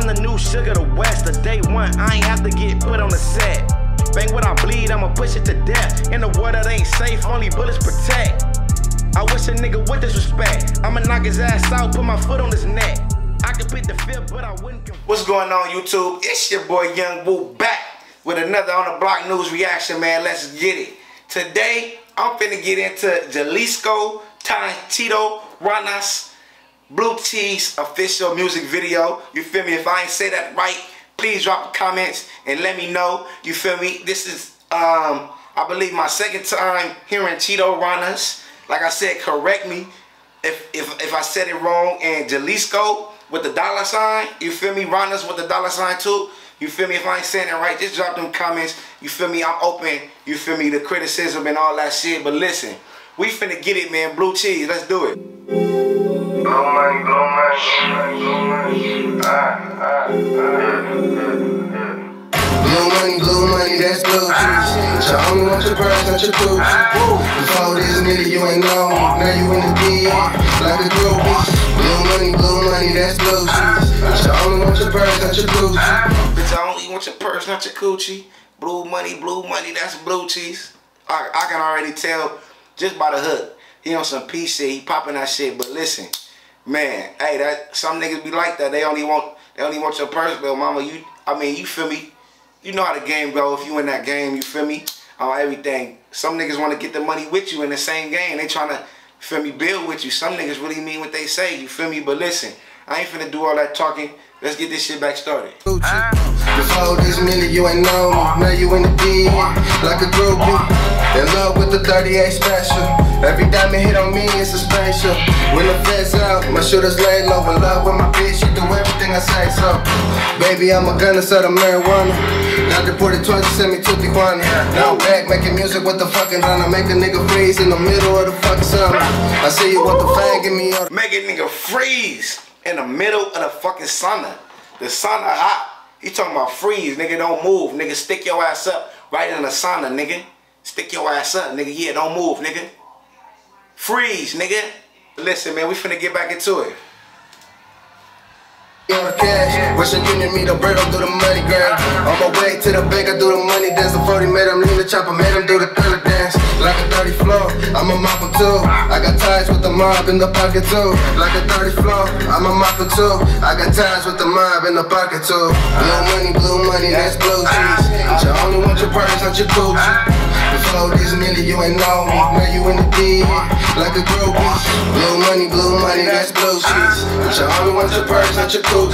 I'm the new Sugar the West, the day one, I ain't have to get put on the set. Bang what I bleed, I'ma push it to death. In a world that ain't safe, only bullets protect. I wish a nigga with disrespect, I'ma knock his ass out, put my foot on his neck. I could pick the fifth, but I wouldn't. What's going on, YouTube? It's your boy Young Woo back with another On The Block News reaction, man. Let's get it. Today, I'm finna get into Jalisco times Chito Rana$. Blue Cheese official music video. You feel me? If I ain't say that right, please drop the comments and let me know. You feel me? This is, I believe, my second time hearing Chito Rana$. Like I said, correct me if I said it wrong. And Jalisco with the $, you feel me? Ranas with the $, too. You feel me? If I ain't saying it right, just drop them comments. You feel me? I'm open, you feel me, to criticism and all that shit. But listen, we finna get it, man. Blue Cheese, let's do it. Blue money, that's blue cheese. You only want your purse, not your coochie. Before this nigga, you ain't known. Now you in the bed, like a groupie. Blue money, that's blue cheese. You only want your purse, not your coochie. Bitch, I only want your purse, not your coochie. Blue money, that's blue cheese. I can already tell just by the hook. He on some PC, he popping that shit. But listen, man, hey, that some niggas be like that. They only want your purse, bill, mama. You feel me? You know how the game go. If you in that game, you feel me? On everything. Some niggas want to get the money with you in the same game. They trying to, feel me, build with you. Some niggas really mean what they say. You feel me? But listen, I ain't finna do all that talking. Let's get this shit back started. Before this minute, you ain't know me. Now you in the bed, like a groupie. In love with the 38 special. Every diamond hit on me, it's a special. When the feds out, my shooters lay low. In love with my bitch, she do everything I say so. Baby, I'm a gunner, so the marijuana. Now deported twice, she sent me to Tijuana. Now I'm back making music with the fucking Ranas. Make a nigga freeze in the middle of the fucking summer. I see you with the fang, give me all the. Make a nigga freeze in the middle of the fucking sauna. The sauna hot. He talking about freeze, nigga, don't move. Nigga, stick your ass up right in the sauna, nigga. Stick your ass up, nigga. Yeah, don't move, nigga. Freeze, nigga. Listen, man, we finna get back into it. Wish you give me the bread, I'll do the money, girl. On my way to the bank, I do the money dance. The 40 made him lean the chopper, made him do the thriller dance. Like a 30 floor, I'm a mopper too. I got ties with the mob in the pocket too. Like a 30 floor, I'm a mopper too. I got ties with the mob in the pocket too. Blue money, that's blue cheese. You only want your purse, not your coochie. Before this minute, you ain't know me. Now you in the bed, like a groupie. Blue money, that's blue cheese. You only want your purse, not your coochie.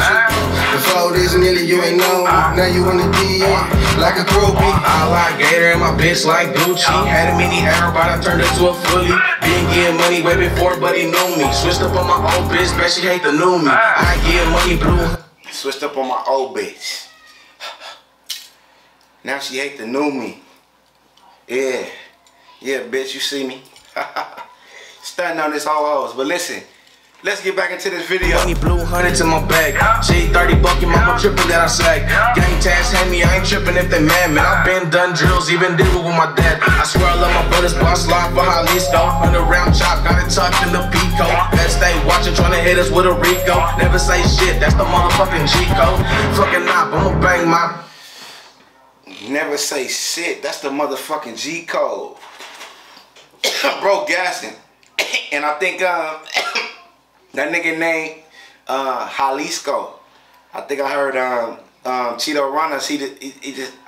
Before this nigga, you ain't know me. Now you in the DM, like a groupie. I like Gator and my bitch like Gucci. Had a mini everybody, I turned into a fully. Been getting money way before, buddy knew me. Switched up on my old bitch, bet she hate the new me. I get money blue. Switched up on my old bitch. Now she hate the new me. Yeah. Yeah, bitch, you see me. Stunting on this whole house, but listen. Let's get back into this video. Money blue, 100 in my bag. G30 bucket, mama trippin' that I slack. Gang tags hand me, I ain't trippin' if they mad. Man, I've been done drills, even did it with my dad. I swear I love my brothers, but I slide for Jalisco. 100 round chop, got it tucked in the Pico. Let's stay watchin', tryna hit us with a Rico. Never say shit, that's the motherfucking G code. Fuckin' knob, I'ma bang my. Never say shit, that's the motherfucking G code. Bro, gassing. And I think, that nigga named Jalisco. I think I heard Chito Rana$, I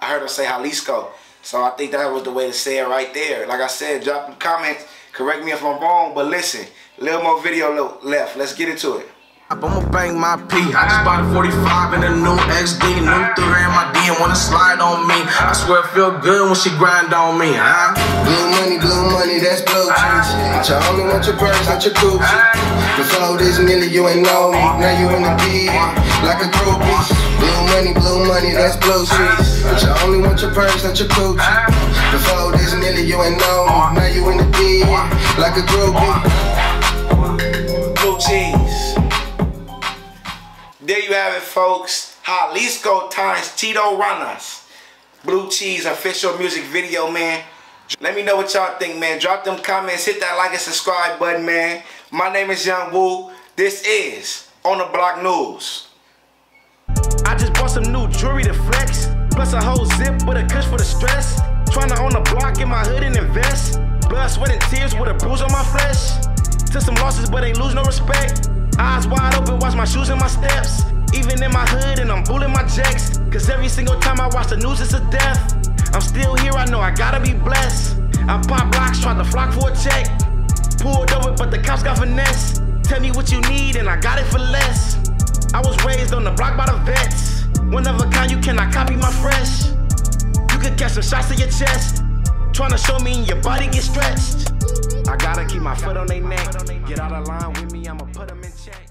heard him say Jalisco. So I think that was the way to say it right there. Like I said, drop some comments. Correct me if I'm wrong, but listen, a little more video left. Let's get into it. I'ma bang my P. I just bought a 45 and a new XD. New 3 in my DM wanna slide on me. I swear it feel good when she grind on me, huh? Blue money, that's blue cheese. You only want your purse, not your coochie. Before this nigga, you ain't know me. Now you in the bed, like a groupie. Blue money, that's blue cheese. You only want your purse, not your coochie. Before this nigga, you ain't know me. Now you in the bed, like a groupie. Blue cheese. There you have it, folks. Jalisco times Chito Rana$. Blue Cheese official music video, man. Let me know what y'all think, man. Drop them comments. Hit that like and subscribe button, man. My name is Young Woo. This is On The Block News. just bought some new jewelry to flex, plus a whole zip with a cush for the stress. Tryna on the block in my hood and invest. Blood, sweat, and tears with a bruise on my flesh. Took some losses, but ain't lose no respect. Eyes wide open, watch my shoes and my steps. Even in my hood and I'm bulling my jacks. Cause every single time I watch the news it's a death. I'm still here, I know I gotta be blessed. I pop blocks, tried to flock for a check. Pulled over, but the cops got finesse. Tell me what you need and I got it for less. I was raised on the block by the vets. One of a kind, you cannot copy my fresh. You could catch some shots to your chest. Tryna show me your body get stretched. I gotta keep my foot on their neck. Get out of line with me, I'ma put them in check.